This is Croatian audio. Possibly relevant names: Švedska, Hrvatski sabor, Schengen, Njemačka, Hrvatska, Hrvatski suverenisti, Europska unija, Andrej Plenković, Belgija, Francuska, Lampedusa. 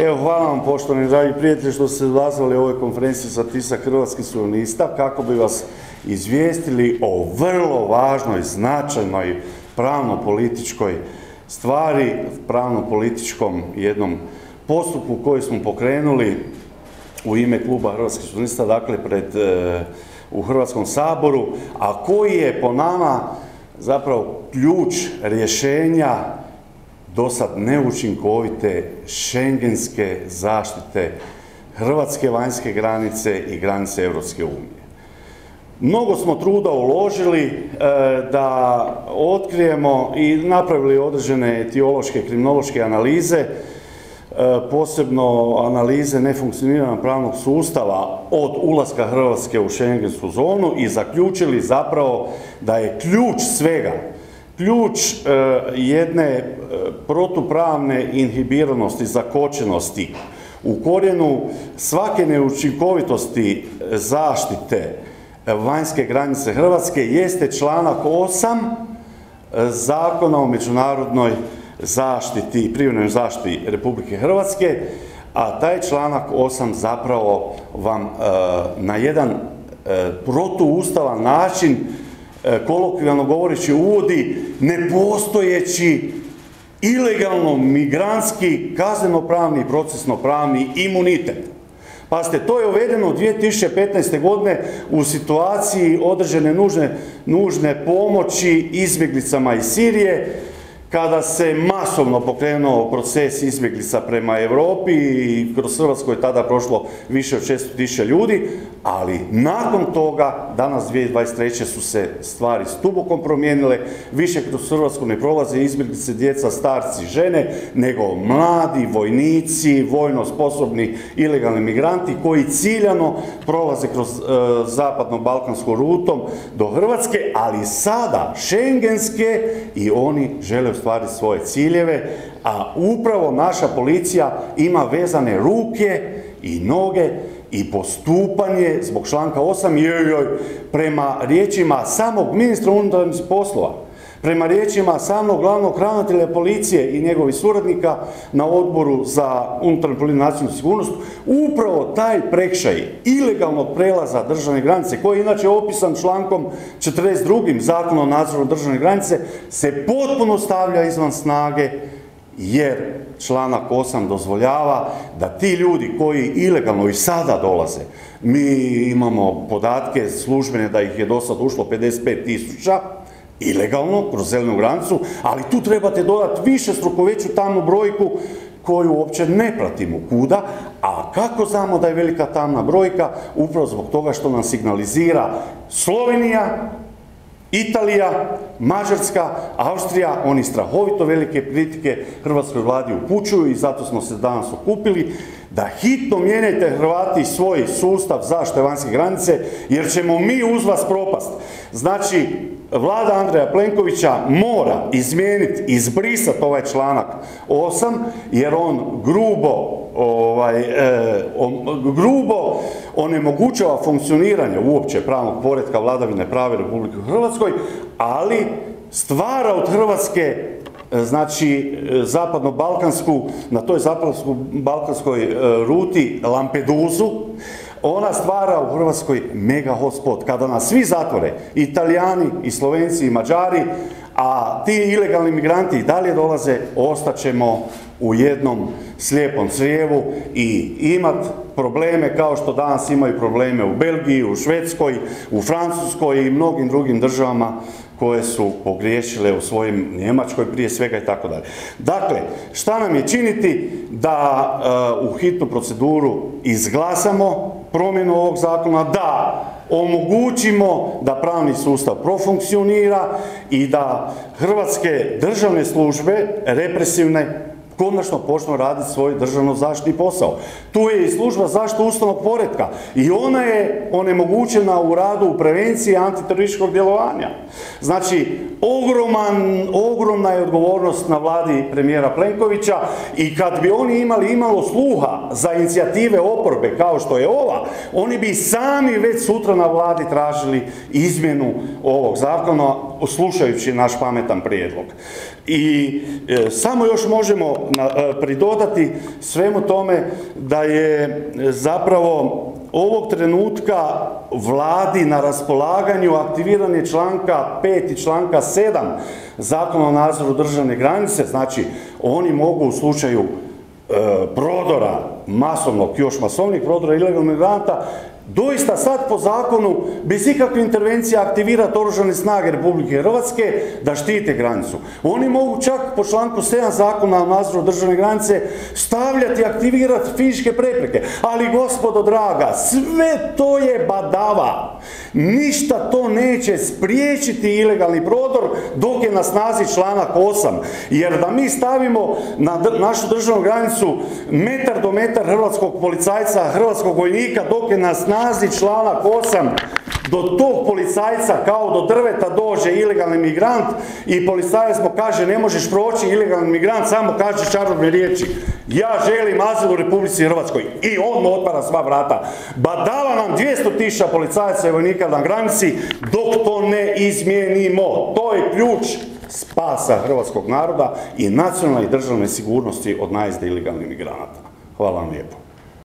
Evo, hvala vam poštovani dragi prijatelji što ste odazvali u ovoj konferenciji za tisak Hrvatskih suverenista kako bi vas izvijestili o vrlo važnoj, značajnoj pravno-političkoj stvari, pravno-političkom jednom postupku koji smo pokrenuli u ime kluba Hrvatskih suverenista, dakle u Hrvatskom saboru, a koji je po nama zapravo ključ rješenja do sad neučinkovite šengenske zaštite hrvatske vanjske granice i granice Europske unije. Mnogo smo truda uložili da otkrijemo i napravili određene etiološke, kriminološke analize, posebno analize nefunkcioniranja pravnog sustava od ulaska Hrvatske u šengensku zonu i zaključili zapravo da je ključ svega, ključ jedne protupravne inhibiranosti, zakočenosti u korijenu svake neučinkovitosti zaštite vanjske granice Hrvatske jeste članak 8 Zakona o međunarodnoj zaštiti i privremenoj zaštiti Republike Hrvatske, a taj članak 8 zapravo vam na jedan protuustavan način, kolokvijalno govoreći, uvodi nepostojeći ilegalno migrantski kaznenopravni i procesnopravni imunitet. Pazite, to je uvedeno 2015. godine u situaciji određene nužne pomoći izbjeglicama iz Sirije, kada se masovno pokrenuo proces izbjeglica prema Europi i kroz Hrvatsku je tada prošlo više od 600.000 ljudi, ali nakon toga, danas 2023. su se stvari duboko promijenile, više kroz Hrvatsku ne prolaze izbjeglice, djeca, starci, žene, nego mladi vojnici, vojno sposobni ilegalni migranti koji ciljano prolaze kroz zapadno-balkanskom rutom do Hrvatske, ali sada šengenske, i oni žele ostvariti svoje ciljeve, a upravo naša policija ima vezane ruke i noge i postupanje zbog članka 8 prema riječima samog ministra unutarnjih poslova, prema riječima samog glavnog ravnatelja policije i njegovih suradnika na Odboru za unutarnju politiku i nacionalnu sigurnost, upravo taj prekršaj ilegalnog prelaza državne granice, koji je inače opisan člankom 42. Zakona o nadzoru državne granice, se potpuno stavlja izvan snage, jer članak 8 dozvoljava da ti ljudi koji ilegalno i sada dolaze, mi imamo podatke službene da ih je do sad ušlo 55.000 ilegalno kroz zelenu granicu, ali tu trebate dodati višestruko veću tamnu brojku koju uopće ne pratimo kuda, a kako znamo da je velika tamna brojka? Upravo zbog toga što nam signalizira Slovenija, Italija, Mađarska, Austrija, oni strahovito velike kritike hrvatskoj vladi upućuju i zato smo se danas okupili da hitno mijenjajte Hrvati svoj sustav zaštite vanjske granice, jer ćemo mi uz vas propast. Znači, vlada Andreja Plenkovića mora izmijeniti, izbrisati ovaj članak 8, jer on grubo onemogućava funkcioniranje uopće pravnog poretka vladavine prave Republike Hrvatskoj, ali stvara od Hrvatske, znači, zapadno-balkansku, na toj zapadno-balkanskoj ruti Lampedusu, ona stvara u Hrvatskoj mega hotspot. Kada nas svi zatvore, i Talijani, i Slovenci, i Mađari, a ti ilegalni migranti i dalje dolaze, ostaćemo u jednom slijepom crijevu i imat probleme kao što danas imaju probleme u Belgiji, u Švedskoj, u Francuskoj i mnogim drugim državama koje su pogriješile u svojim Njemačkoj prije svega i tako dalje. Dakle, šta nam je činiti? Da u hitnu proceduru izglasamo promjenu ovog zakona, da omogućimo da pravni sustav profunkcionira i da hrvatske državne službe, represivne, konačno počnu raditi svoj državno-zaštitni posao. Tu je i služba zaštite ustavnog poretka i ona je onemogućena u radu u prevenciji antiterorističkog djelovanja. Znači, ogromna je odgovornost na vladi premijera Plenkovića i kad bi oni imali imalo sluha za inicijative oporbe kao što je ova, oni bi sami već sutra na vladi tražili izmjenu ovog zakona, slušajući naš pametan prijedlog. I samo još možemo pridodati svemu tome da je zapravo ovog trenutka vladi na raspolaganju aktiviranje članka 5 i članka 7 Zakona o nadzoru državne granice, znači oni mogu u slučaju prodora masovnog, još masovnih prodora ilegalnih migranata, doista sad po zakonu, bez ikakve intervencije aktivirati oružane snage Republike Hrvatske da štite granicu. Oni mogu čak po članku 7 Zakona o nadzoru državne granice stavljati i aktivirati fizičke prepreke. Ali gospodo draga, sve to je badava. Ništa to neće spriječiti ilegalni prodor dok je na snazi članak 8. Jer da mi stavimo na našu državnu granicu metar do metar hrvatskog policajca, hrvatskog vojnika dok je na snazi članak 8, do tog policajca kao do drveta dođe ilegalni migrant i policajac mu kaže ne možeš proći, ilegalni migrant samo kaže čarobne riječi ja želim azil u Republici Hrvatskoj i on otvara sva vrata. Badava nam 200.000 policajaca i vojnika na granici dok to ne izmijenimo. To je ključ spasa hrvatskog naroda i nacionalne i državne sigurnosti od najezde ilegalnih migranata. Hvala vam lijepo.